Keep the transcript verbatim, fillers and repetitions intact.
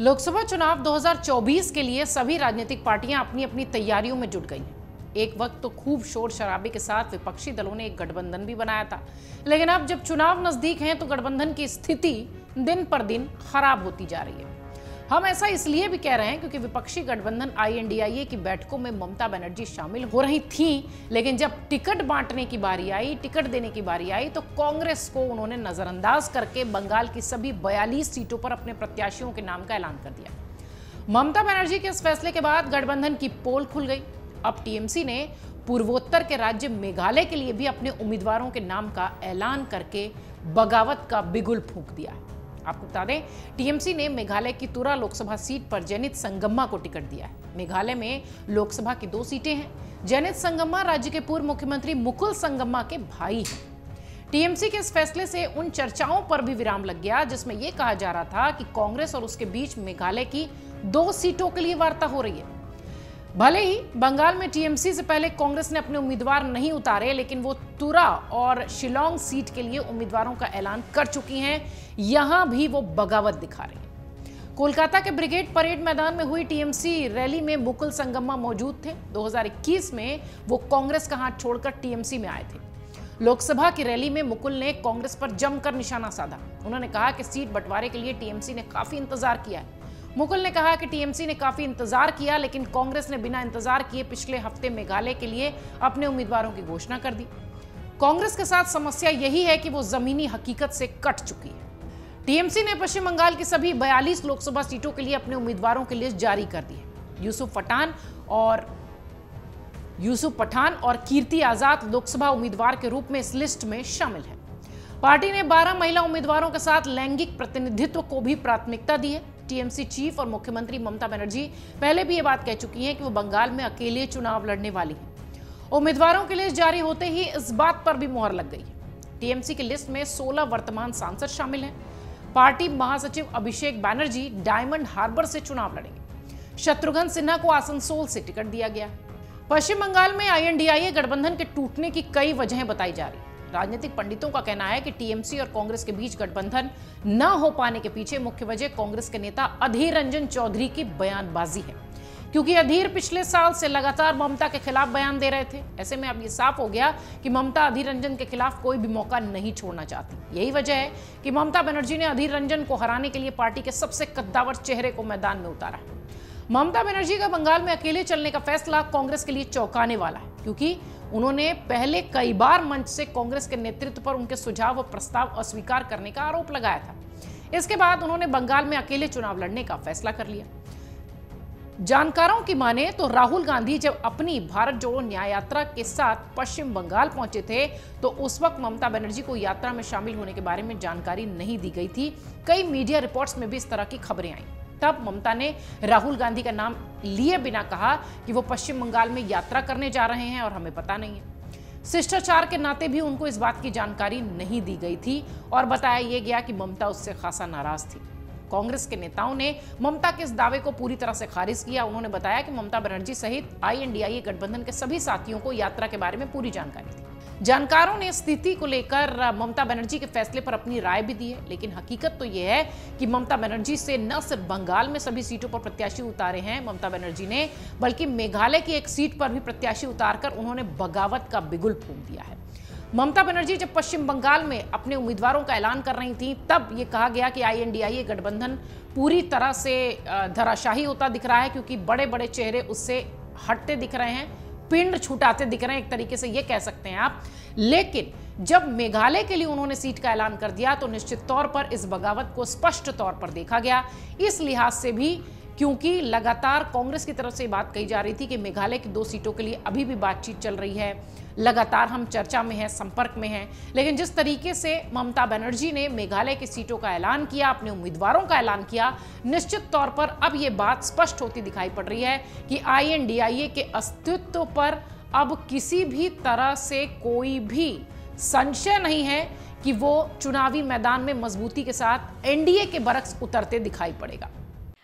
लोकसभा चुनाव दो हज़ार चौबीस के लिए सभी राजनीतिक पार्टियां अपनी अपनी तैयारियों में जुट गई हैं। एक वक्त तो खूब शोर शराबे के साथ विपक्षी दलों ने एक गठबंधन भी बनाया था, लेकिन अब जब चुनाव नजदीक हैं तो गठबंधन की स्थिति दिन पर दिन खराब होती जा रही है। हम ऐसा इसलिए भी कह रहे हैं क्योंकि विपक्षी गठबंधन आई एन डी आई ए की बैठकों में ममता बनर्जी शामिल हो रही थीं, लेकिन जब टिकट बांटने की बारी आई, टिकट देने की बारी आई तो कांग्रेस को उन्होंने नजरअंदाज करके बंगाल की सभी बयालीस सीटों पर अपने प्रत्याशियों के नाम का ऐलान कर दिया। ममता बनर्जी के इस फैसले के बाद गठबंधन की पोल खुल गई। अब टी एम सी ने पूर्वोत्तर के राज्य मेघालय के लिए भी अपने उम्मीदवारों के नाम का ऐलान करके बगावत का बिगुल फूंक दिया है। आपको बता दें, टी एम सी ने मेघालय की तुरा लोकसभा सीट पर जेनिथ संगमा को टिकट दिया है। मेघालय में लोकसभा की दो सीटें हैं। जेनिथ संगमा राज्य के पूर्व मुख्यमंत्री मुकुल संगमा के भाई हैं। टी एम सी के इस फैसले से उन चर्चाओं पर भी विराम लग गया जिसमें यह कहा जा रहा था कि कांग्रेस और उसके बीच मेघालय की दो सीटों के लिए वार्ता हो रही है। भले ही बंगाल में टी एम सी से पहले कांग्रेस ने अपने उम्मीदवार नहीं उतारे, लेकिन वो तुरा और शिलोंग सीट के लिए उम्मीदवारों का ऐलान कर चुकी हैं। यहां भी वो बगावत दिखा रही हैं। कोलकाता के ब्रिगेड परेड मैदान में हुई टी एम सी रैली में मुकुल संगमा मौजूद थे। दो हज़ार इक्कीस में वो कांग्रेस का हाथ छोड़कर टी एम सी में आए थे। लोकसभा की रैली में मुकुल ने कांग्रेस पर जमकर निशाना साधा। उन्होंने कहा कि सीट बंटवारे के लिए टी एम सी ने काफी इंतजार किया है। मुकुल ने कहा कि टी एम सी ने काफी इंतजार किया, लेकिन कांग्रेस ने बिना इंतजार किए पिछले हफ्ते मेघालय के लिए अपने उम्मीदवारों की घोषणा कर दी। कांग्रेस के साथ समस्या यही है कि वो जमीनी हकीकत से कट चुकी है। टी एम सी ने पश्चिम बंगाल की सभी बयालीस लोकसभा सीटों के लिए अपने उम्मीदवारों की लिस्ट जारी कर दी है। यूसुफ पठान और यूसुफ पठान और कीर्ति आजाद लोकसभा उम्मीदवार के रूप में इस लिस्ट में शामिल है। पार्टी ने बारह महिला उम्मीदवारों के साथ लैंगिक प्रतिनिधित्व को भी प्राथमिकता दी है। टी एम सी चीफ और मुख्यमंत्री ममता बनर्जी पहले भी ये बात कह चुकी हैं कि वो बंगाल में अकेले चुनाव लड़ने वाली हैं। उम्मीदवारों की लिस्ट जारी होते ही इस बात पर भी मुहर लग गई है। टी एम सी की लिस्ट में सोलह वर्तमान सांसद शामिल हैं। पार्टी महासचिव अभिषेक बनर्जी डायमंड हार्बर से चुनाव लड़ेंगे। शत्रुघ्न सिन्हा को आसनसोल से टिकट दिया गया। पश्चिम बंगाल में आई एन डी आई ए गठबंधन के टूटने की कई वजहें बताई जा रही है। राजनीतिक पंडितों का कहना है कि टी एम सी और कांग्रेस के बीच गठबंधन न हो पाने के पीछे मुख्य वजह कांग्रेस के नेता अधीर रंजन चौधरी की बयानबाजी है, क्योंकि अधीर पिछले साल से लगातार ममता के खिलाफ बयान दे रहे थे। ऐसे में अब ये साफ हो गया कि ममता अधीर रंजन के खिलाफ कोई भी मौका नहीं छोड़ना चाहती। यही वजह है कि ममता बनर्जी ने अधीर रंजन को हराने के लिए पार्टी के सबसे कद्दावर चेहरे को मैदान में उतारा है। ममता बनर्जी का बंगाल में अकेले चलने का फैसला कांग्रेस के लिए चौंकाने वाला है, क्योंकि उन्होंने पहले कई बार मंच से कांग्रेस के नेतृत्व पर उनके सुझाव व प्रस्ताव अस्वीकार करने का आरोप लगाया था। इसके बाद उन्होंने बंगाल में अकेले चुनाव लड़ने का फैसला कर लिया। जानकारों की माने तो राहुल गांधी जब अपनी भारत जोड़ो न्याय यात्रा के साथ पश्चिम बंगाल पहुंचे थे तो उस वक्त ममता बनर्जी को यात्रा में शामिल होने के बारे में जानकारी नहीं दी गई थी। कई मीडिया रिपोर्ट्स में भी इस तरह की खबरें आई। तब ममता ने राहुल गांधी का नाम लिए बिना कहा कि वो पश्चिम बंगाल में यात्रा करने जा रहे हैं और हमें पता नहीं है। शिष्टाचार के नाते भी उनको इस बात की जानकारी नहीं दी गई थी और बताया यह गया कि ममता उससे खासा नाराज थी। कांग्रेस के नेताओं ने ममता के इस दावे को पूरी तरह से खारिज किया। उन्होंने बताया कि ममता बनर्जी सहित आई एन डी आई ए गठबंधन के सभी साथियों को यात्रा के बारे में पूरी जानकारी थी। जानकारों ने स्थिति को लेकर ममता बनर्जी के फैसले पर अपनी राय भी दी है, लेकिन हकीकत तो यह है कि ममता बनर्जी से न सिर्फ बंगाल में सभी सीटों पर प्रत्याशी उतारे हैं ममता बनर्जी ने, बल्कि मेघालय की एक सीट पर भी प्रत्याशी उतारकर उन्होंने बगावत का बिगुल फूंक दिया है। ममता बनर्जी जब पश्चिम बंगाल में अपने उम्मीदवारों का ऐलान कर रही थी तब ये कहा गया कि आई एन डी आई ए गठबंधन पूरी तरह से धराशाही होता दिख रहा है, क्योंकि बड़े बड़े चेहरे उससे हटते दिख रहे हैं, पिंड छुटाते दिख रहे हैं, एक तरीके से ये कह सकते हैं आप। लेकिन जब मेघालय के लिए उन्होंने सीट का ऐलान कर दिया तो निश्चित तौर पर इस बगावत को स्पष्ट तौर पर देखा गया। इस लिहाज से भी, क्योंकि लगातार कांग्रेस की तरफ से बात कही जा रही थी कि मेघालय की दो सीटों के लिए अभी भी बातचीत चल रही है, लगातार हम चर्चा में हैं, संपर्क में हैं, लेकिन जिस तरीके से ममता बनर्जी ने मेघालय की सीटों का ऐलान किया, अपने उम्मीदवारों का ऐलान किया, निश्चित तौर पर अब ये बात स्पष्ट होती दिखाई पड़ रही है कि आई एन डी आई ए के अस्तित्व पर अब किसी भी तरह से कोई भी संशय नहीं है कि वो चुनावी मैदान में मजबूती के साथ एन डी ए के बरक्स उतरते दिखाई पड़ेगा।